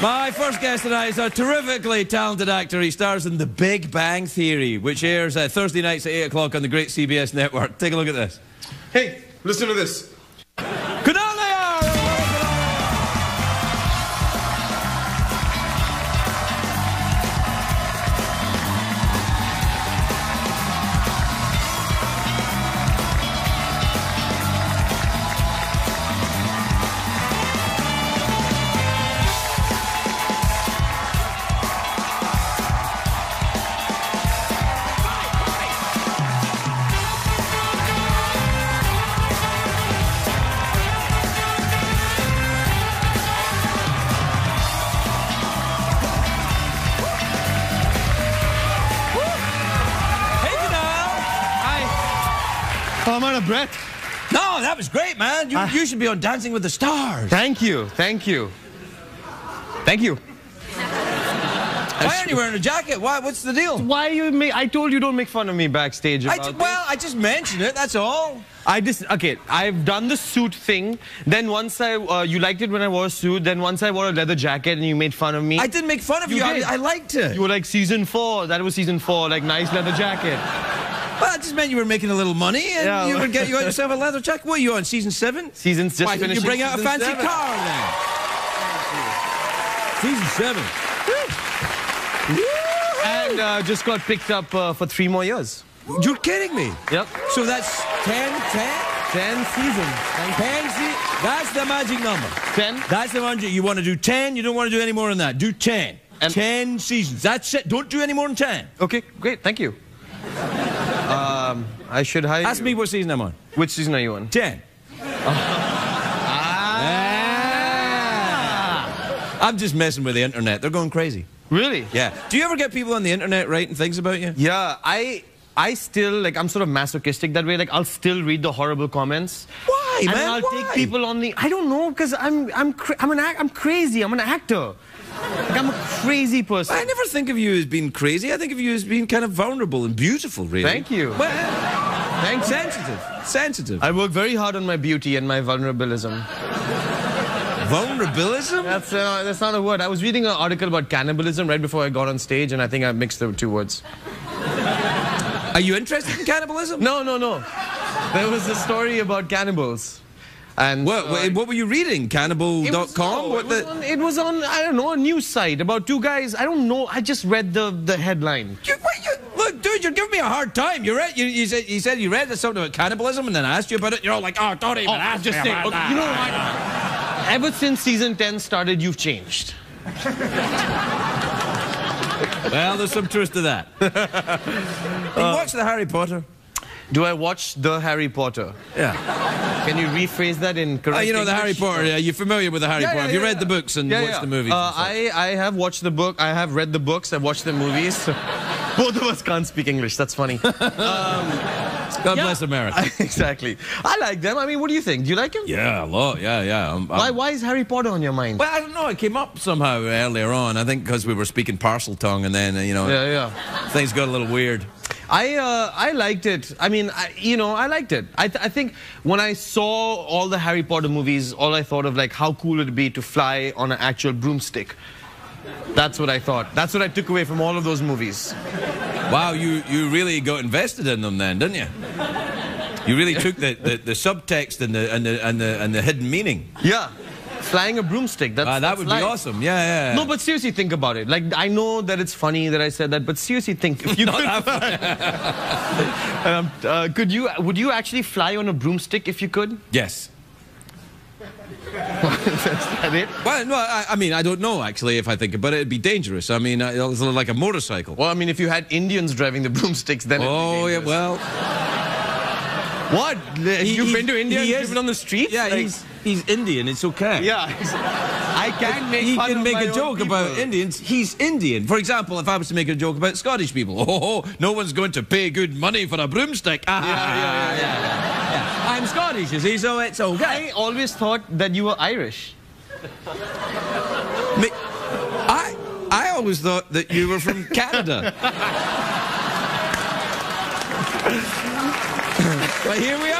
My first guest tonight is a terrifically talented actor. He stars in The Big Bang Theory, which airs Thursday nights at 8 o'clock on the great CBS network. Take a look at this. Hey, listen to this. I'm out of breath. No, that was great, man. You should be on Dancing with the Stars. Thank you, thank you. Thank you. Why aren't you wearing a jacket? Why? What's the deal? Why you make... I told you don't make fun of me backstage about well, I just mentioned it, that's all. Okay, I've done the suit thing. Then once you liked it when I wore a suit. Then once I wore a leather jacket and you made fun of me. I didn't make fun of you. I liked it. You were like season 4. That was season 4. Like nice leather jacket. Well, it just meant you were making a little money, and yeah, you would get yourself a leather jacket. What are you on, season 7? Season's just finishing. Why didn't you bring out a fancy car then? Season 7. And just got picked up for 3 more years. You're kidding me? Yep. So that's 10 seasons. 10 seasons. That's the magic number. 10. That's the one you want to do. 10. You don't want to do any more than that. Do 10. And 10 seasons. That's it. Don't do any more than 10. Okay. Great. Thank you. I should hire you. Ask me what season I'm on. Which season are you on? 10. I'm just messing with the internet. They're going crazy. Really? Yeah. Do you ever get people on the internet writing things about you? Yeah, I still, like, I'm sort of masochistic that way. Like, I'll still read the horrible comments. Why, man? And I'll take people on the... I don't know, because I'm crazy. I'm an actor. Like, I'm a crazy person. I never think of you as being crazy. I think of you as being kind of vulnerable and beautiful, really. Thank you. Well, thanks. Sensitive. I work very hard on my beauty and my vulnerabilism. Vulnerabilism? That's not a word. I was reading an article about cannibalism right before I got on stage, and I think I mixed the 2 words. Are you interested in cannibalism? No. There was a story about cannibals. And what were you reading? Cannibal.com? It was on, I don't know, a news site about 2 guys. I don't know. I just read the headline. Look, dude, you're giving me a hard time. You said you read something about cannibalism and then I asked you about it. You're all like, oh, don't even ask me about that. You know what? Ever since season 10 started, you've changed. Well, there's some truth to that. You watch the Harry Potter? Do I watch the Harry Potter? Yeah. Can you rephrase that in correct English? You know, the Harry Potter, yeah, you're familiar with the Harry Potter. Have you read the books and watched the movies? I have watched the book, I have read the books, I've watched the movies. So both of us can't speak English, that's funny. God bless America. Exactly. I like them. I mean, what do you think? Do you like him? Yeah, a lot, yeah. Why is Harry Potter on your mind? Well, I don't know, it came up somehow earlier on. I think because we were speaking Parseltongue and then, you know, things got a little weird. I liked it. I mean, I liked it. I think when I saw all the Harry Potter movies, all I thought of, like, how cool it'd be to fly on an actual broomstick. That's what I thought. That's what I took away from all of those movies. Wow, you really got invested in them then, didn't you? You really took the subtext and the hidden meaning. Yeah. Flying a broomstick, that would be awesome. Yeah. No, but seriously, think about it. Like, I know that it's funny that I said that, but seriously, think if you would you actually fly on a broomstick if you could? Yes. Is that it? Well, no, I mean, I don't know, actually, if I think about it. It'd be dangerous. I mean, it's like a motorcycle. Well, I mean, if you had Indians driving the broomsticks, then it'd be dangerous. What? You've been to India? You've been on the street? Yeah, like, he's Indian. It's okay. Yeah, I can make. He can make a joke about Indians. He's Indian. For example, if I was to make a joke about Scottish people, no one's going to pay good money for a broomstick. I'm Scottish, you see, so it's okay. I always thought that you were Irish. I always thought that you were from Canada. But here we are.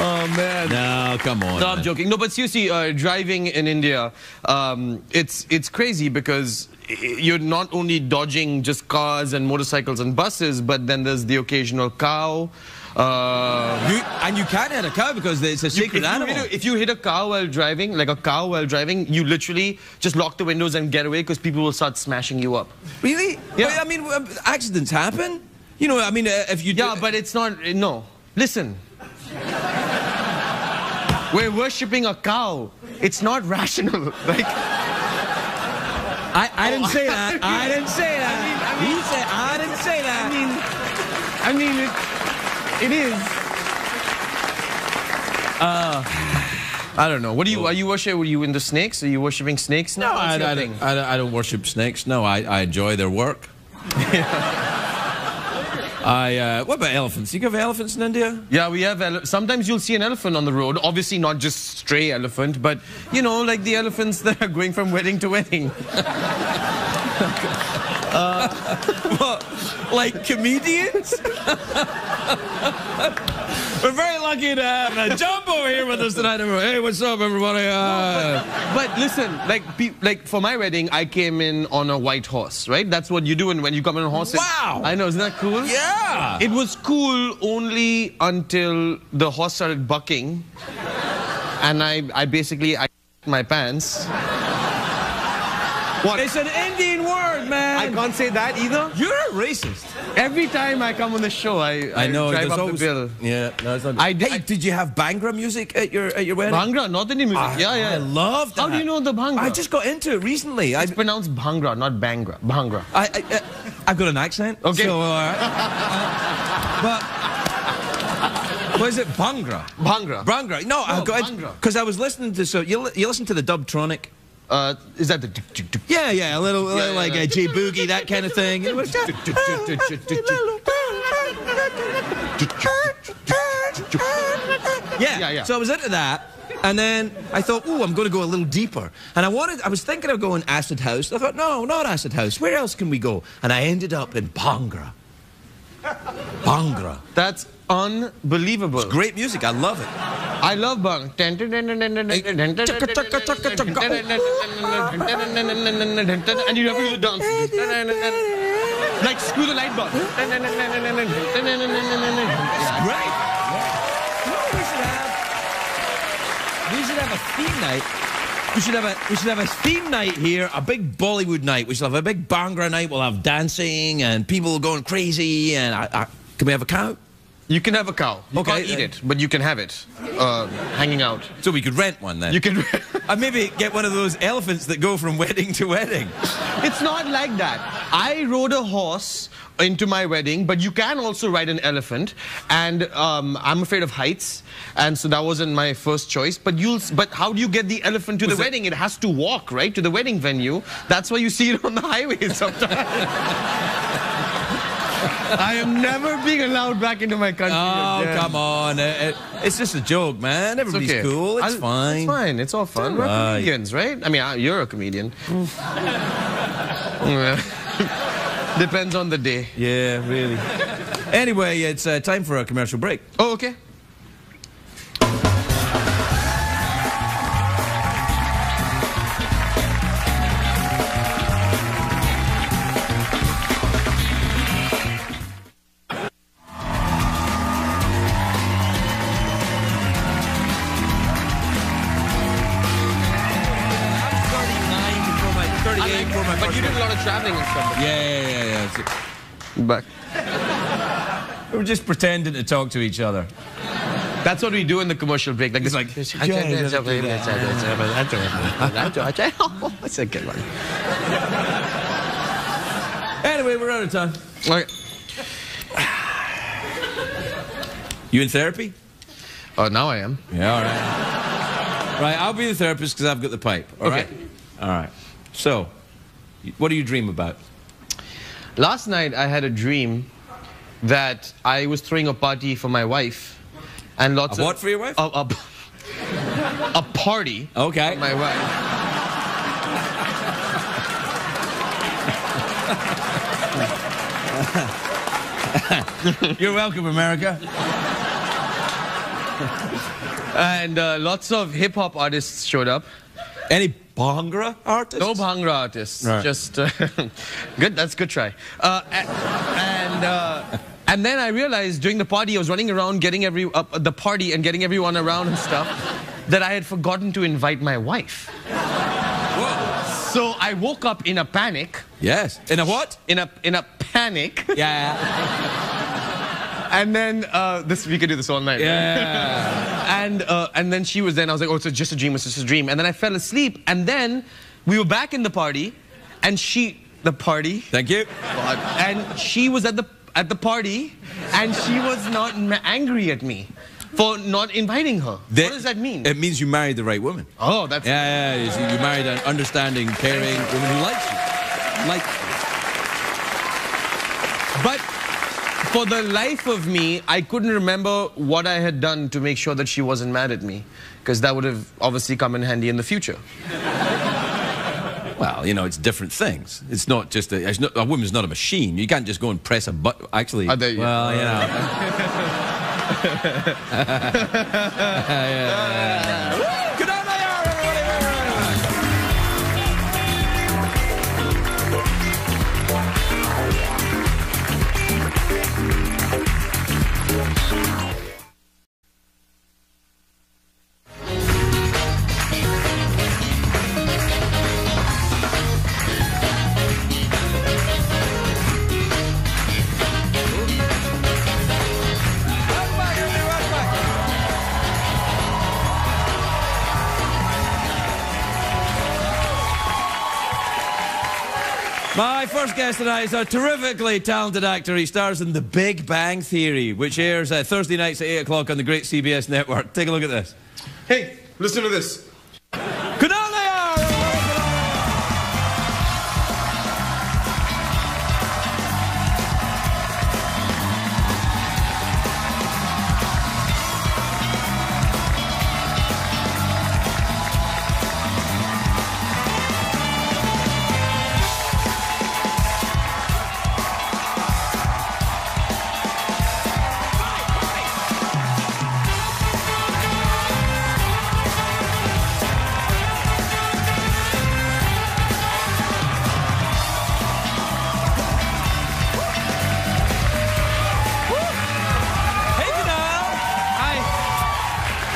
Oh, man. No, come on. No, I'm joking. No, but seriously, driving in India, it's crazy because you're not only dodging just cars and motorcycles and buses, but then there's the occasional cow. And you can hit a cow because it's a sacred animal. If you hit a cow while driving, like a cow while driving, you literally just lock the windows and get away because people will start smashing you up. Really? Yeah. But, I mean, accidents happen. You know, I mean, if you do... Yeah, but it's not... No. Listen. We're worshipping a cow. It's not rational. Like... I didn't say that. I didn't say that. I mean, you said I didn't say that. I mean, it is. I don't know. What do you... Are you worship? Were you into snakes? Are you worshipping snakes? No, I don't worship snakes. No, I enjoy their work. What about elephants? Do you have elephants in India? Yeah, we have. Sometimes you'll see an elephant on the road. Obviously, not just stray elephant, but, you know, like the elephants that are going from wedding to wedding. What, like comedians? We're very lucky to have Jumbo here with us tonight. Hey, what's up, everybody? But listen, like for my wedding, I came in on a white horse, right? That's what you do when you come in on horses. Wow! I know, isn't that cool? Yeah! It was cool only until the horse started bucking. And I basically my pants. What? It's an Indian word, man. I can't say that either. You're a racist. Every time I come on the show, I know, drive up always, the bill. Yeah, no, it's not good. Did you have Bhangra music at your wedding? Bhangra, not Indian music. Yeah. I love that. How do you know the Bhangra? I just got into it recently. It's pronounced Bhangra, not Bhangra. Bhangra. I've got an accent. Okay. So, all right. What is it? Bhangra. Bhangra. Bhangra. No, I've got Bhangra. Because I was listening to... So you listen to the Dubtronic. Is that the... Yeah, a little like a J Boogie, that kind of thing. Yeah, so I was into that, and then I thought, ooh, I'm going to go a little deeper. And I was thinking of going acid house. I thought, no, not acid house. Where else can we go? And I ended up in Bhangra. Bhangra. That's unbelievable. It's great music. I love it. I love Bhangra. And you have to do the dance. Like screw the light bulb. It's great. You know what we should have? We should have a theme night. We should have a theme night here, a big Bollywood night. We should have a big Bhangra night. We'll have dancing and people going crazy. And can we have a cow? You can have a cow. You can't eat it, but you can have it hanging out. So we could rent one then. You could maybe get one of those elephants that go from wedding to wedding. It's not like that. I rode a horse into my wedding, but you can also ride an elephant. And I'm afraid of heights, and so that wasn't my first choice. But how do you get the elephant to the wedding? It has to walk, right, to the wedding venue. That's why you see it on the highways sometimes. I am never being allowed back into my country. Oh, again. Come on. It's just a joke, man. Everybody's cool. It's fine. It's fine. It's all fun. We're comedians, right? I mean, you're a comedian. Depends on the day. Yeah, really. Anyway, it's time for a commercial break. Oh, okay. But you did a lot of traveling and stuff. Yeah. Back. We were just pretending to talk to each other. That's what we do in the commercial break. Like, it's like... That's a good one. Anyway, we're out of time. Okay. You in therapy? Oh, now I am. Yeah, all right. Right, I'll be the therapist because I've got the pipe. All right? All right. So... What do you dream about? Last night I had a dream that I was throwing a party for my wife, and lots of what for your wife? A party. Okay. For my wife. You're welcome, America. And lots of hip-hop artists showed up. Any Bhangra artists? No Bhangra artists. Right. Just good. That's a good try. And then I realized during the party, I was running around getting the party and getting everyone around and stuff, that I had forgotten to invite my wife. Whoa. So I woke up in a panic. Yes. In a what? In a panic. Yeah. And then we could do this all night. Yeah. And then she was I was like, oh, it's just a dream, it's just a dream. And then I fell asleep, and then we were back in the party, and Thank you. God. And she was at the party, and she was not angry at me for not inviting her. What does that mean? It means you married the right woman. Oh, that's yeah. You married an understanding, caring woman who likes you. For the life of me, I couldn't remember what I had done to make sure that she wasn't mad at me, because that would have obviously come in handy in the future. Well, you know, it's different things. It's not just a woman's not a machine. You can't just go and press a button. Actually, well, you know. My first guest tonight is a terrifically talented actor. He stars in The Big Bang Theory, which airs Thursday nights at 8 o'clock on the great CBS network. Take a look at this. Hey, listen to this.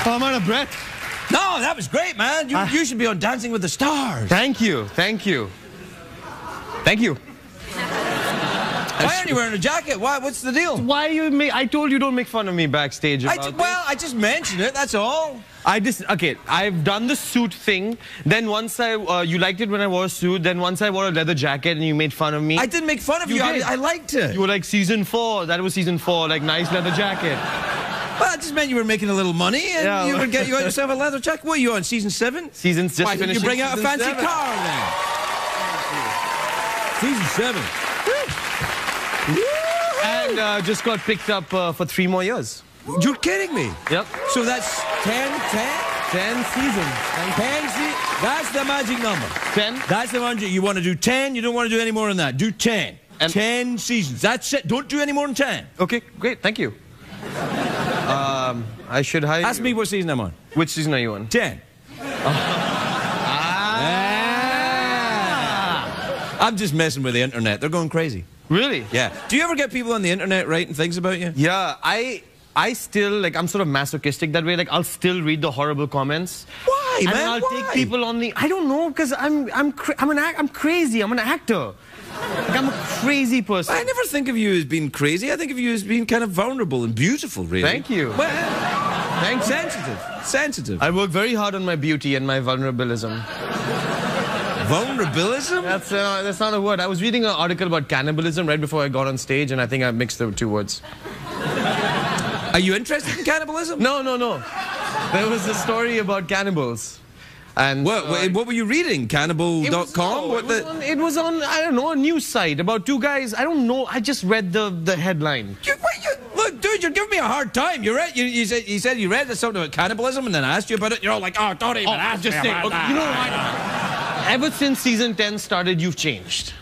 I'm out of breath. No, that was great, man. You should be on Dancing with the Stars. Thank you. Thank you. Thank you. Why aren't you wearing a jacket? Why? What's the deal? Why you make... I told you don't make fun of me backstage about it. Well, I just mentioned it, that's all. Okay, I've done the suit thing. Then once you liked it when I wore a suit. Then once I wore a leather jacket and you made fun of me. I didn't make fun of you. I liked it. You were like season 4. That was season 4. Like nice leather jacket. Well, that just meant you were making a little money, and yeah, you would get yourself a leather jacket. What are you on, season 7? Season 6. Why didn't you bring out a fancy car then? Season 7. And just got picked up for 3 more years. You're kidding me. Yep. So that's 10 seasons. 10 seasons. That's the magic number. 10. That's the one you want to do. 10. You don't want to do any more than that. Do 10. And 10 seasons. That's it. Don't do any more than 10. Okay. Great. Thank you. I should hire you. Ask me what season I'm on. Which season are you on? 10. Oh. Ah. I'm just messing with the internet. They're going crazy. Really? Yeah. Do you ever get people on the internet writing things about you? Yeah, I still, like, I'm sort of masochistic that way. Like, I'll still read the horrible comments. Why, man? And I'll take people on the... I don't know, because I'm crazy. I'm an actor. Like, I'm a crazy person. I never think of you as being crazy. I think of you as being kind of vulnerable and beautiful, really. Thank you. Well, thank you. Sensitive. I work very hard on my beauty and my vulnerabilism. Vulnerabilism? That's not a word. I was reading an article about cannibalism right before I got on stage, and I think I mixed the 2 words. Are you interested in cannibalism? No. There was a story about cannibals. And what were you reading? Cannibal.com? It was on, I don't know, a news site about 2 guys. I don't know. I just read the headline. Look, dude, you're giving me a hard time. You said you read something about cannibalism and then I asked you about it. You're all like, oh, don't even ask me about that. You know what? Ever since season 10 started, you've changed.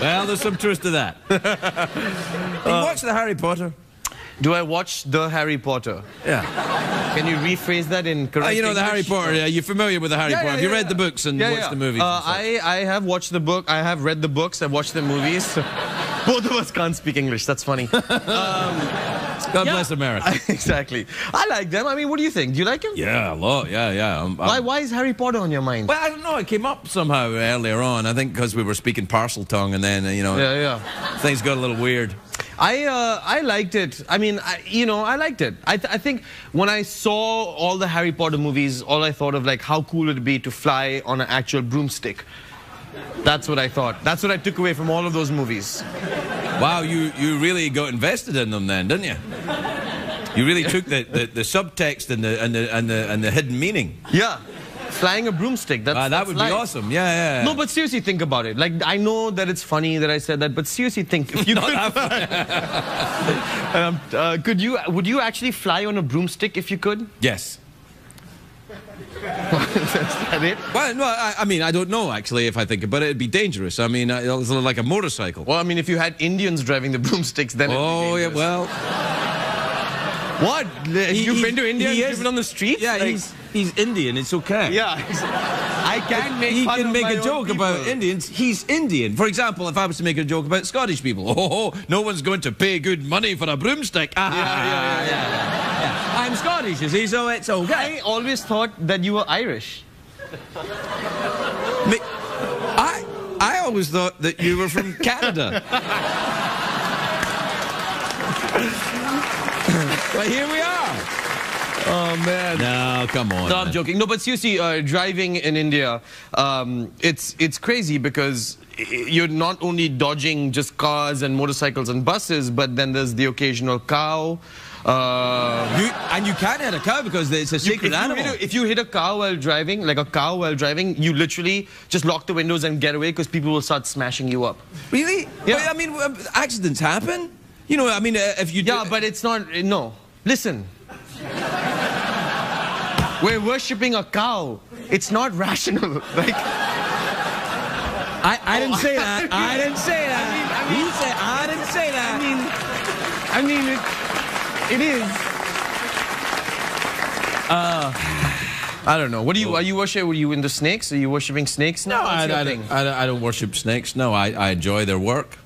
Well, there's some truth to that. Did you watch the Harry Potter? do I watch the Harry Potter? Yeah. Can you rephrase that in correct English? You know, the Harry Potter, yeah, you're familiar with the Harry Potter. Have you read the books and watched the movies? I have watched the book. I have read the books. I've watched the movies. So both of us can't speak English. That's funny. God bless America. Exactly. I like them. I mean, what do you think? Do you like them? Yeah, a lot. Yeah, yeah. Why is Harry Potter on your mind? Well, I don't know. It came up somehow earlier on. I think because we were speaking Parseltongue and then, you know, things got a little weird. I liked it. I mean, you know, I liked it. I think when I saw all the Harry Potter movies, all I thought of, like, how cool it'd be to fly on an actual broomstick. That's what I thought. That's what I took away from all of those movies. Wow, you really got invested in them then, didn't you? You really took the subtext and the hidden meaning. Yeah. Flying a broomstick, that would be awesome. Yeah. No, but seriously, think about it. Like, I know that it's funny that I said that, but seriously, think. If you would you actually fly on a broomstick if you could? Yes. Is that it? Well, no, I mean, I don't know, actually, if I think about it. It'd be dangerous. I mean, it's like a motorcycle. Well, I mean, if you had Indians driving the broomsticks, then it'd be dangerous. What? You've been to India and you've been on the street? Yeah, like, he's Indian, it's okay. Yeah. He can make a joke about Indians. He's Indian. For example, if I was to make a joke about Scottish people, no one's going to pay good money for a broomstick. I'm Scottish, you see, so it's okay. I always thought that you were Irish. I always thought that you were from Canada. But here we are. Oh, man. No, come on. No, I'm joking. No, but seriously, driving in India, it's crazy because you're not only dodging just cars and motorcycles and buses, but then there's the occasional cow. And you can't hit a cow because it's a sacred animal. If you hit a cow while driving, you literally just lock the windows and get away because people will start smashing you up. Really? Yeah. But, I mean, accidents happen. You know, I mean, if you do... Yeah, but it's not... No. Listen. We're worshipping a cow. It's not rational. Like... I didn't say that. I didn't say that. You said I didn't say that. I mean, it is. I don't know. What do you... Are you worshiping... Were you into snakes? Are you worshipping snakes now? No, I don't worship snakes. No, I enjoy their work.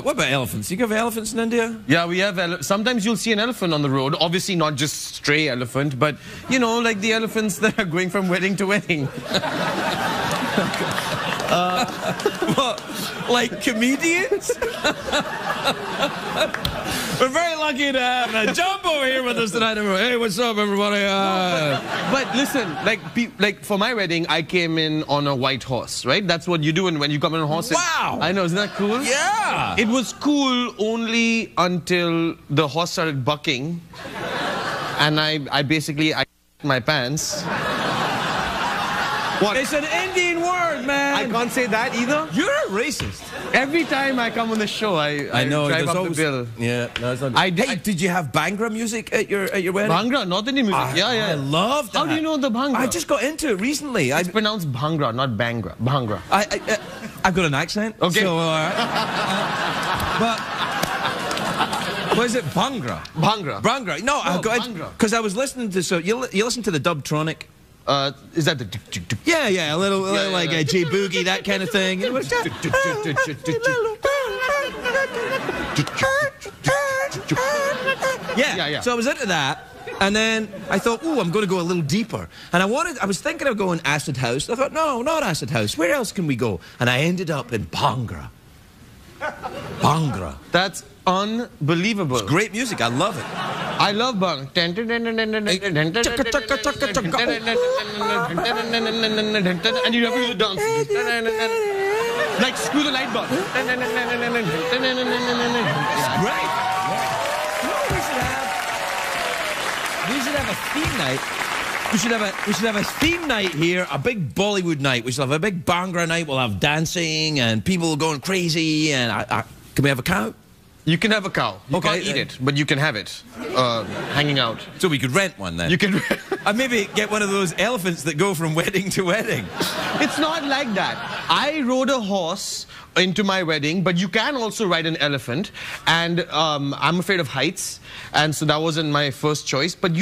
What about elephants? You have elephants in India? Yeah, we have. Sometimes you'll see an elephant on the road. Obviously, not just stray elephant, but you know, like the elephants that are going from wedding to wedding. What, like comedians? We're very lucky to have a Jumbo here with us tonight. Hey, what's up, everybody? But listen, like for my wedding, I came in on a white horse, right? That's what you do when you come in on horses. Wow! I know, isn't that cool? Yeah! It was cool only until the horse started bucking. And I basically my pants. What? It's an Indian word, man. I can't say that either. You're a racist. Every time I come on the show, I know, drive up the bill. Yeah, no, it's not. Did you have Bhangra music at your wedding? Bhangra, North Indian music. I love that. How do you know the Bhangra? I just got into it recently. It's pronounced Bhangra, not Bhangra. Bhangra. I've got an accent. Okay. So, was it Bhangra? Bhangra. Bhangra. No, I got Bhangra because I was listening to you listen to the Dubtronic. Is that the... Yeah, a little like a J Boogie, that kind of thing. It was... Yeah. So I was into that, and then I thought, ooh, I'm going to go a little deeper. And I was thinking of going Acid House. I thought, no, not Acid House. Where else can we go? And I ended up in Bhangra. Bhangra. That's unbelievable. It's great music. I love it. I love Bhangra. And you have to do the dance. Like screw the light bulb. It's great. We should have a theme night. We should have a theme night here, a big Bollywood night. We should have a big Bhangra night. We'll have dancing and people going crazy. And can we have a cow? You can have a cow. You can't eat it, but you can have it hanging out. So we could rent one then? You could and maybe get one of those elephants that go from wedding to wedding. It's not like that. I rode a horse into my wedding, but you can also ride an elephant. And I'm afraid of heights, and so that wasn't my first choice. But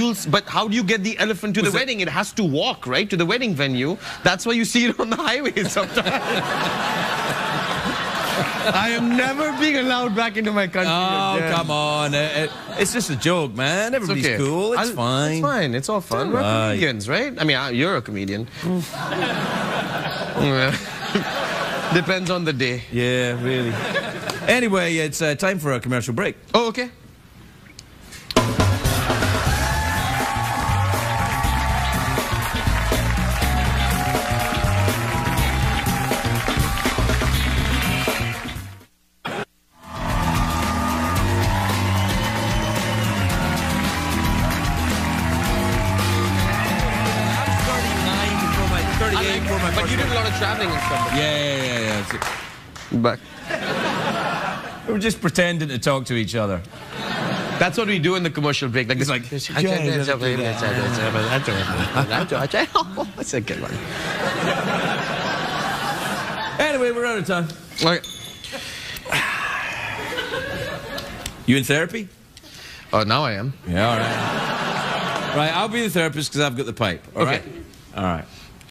how do you get the elephant to the wedding? It has to walk, right, to the wedding venue. That's why you see it on the highway sometimes. I am never being allowed back into my country. Oh, again. Come on. It's just a joke, man. Everybody's cool. It's fine. It's fine. It's all fun. We're comedians, right? I mean, you're a comedian. Depends on the day. Yeah, really. Anyway, it's time for a commercial break. Oh, okay. Back. We're just pretending to talk to each other. That's what we do in the commercial break. Like, it's like, that's a good one. Anyway, we're out of time. Like, you in therapy? Oh, now I am. Yeah, all right. Right, I'll be the therapist because I've got the pipe. All right? All right.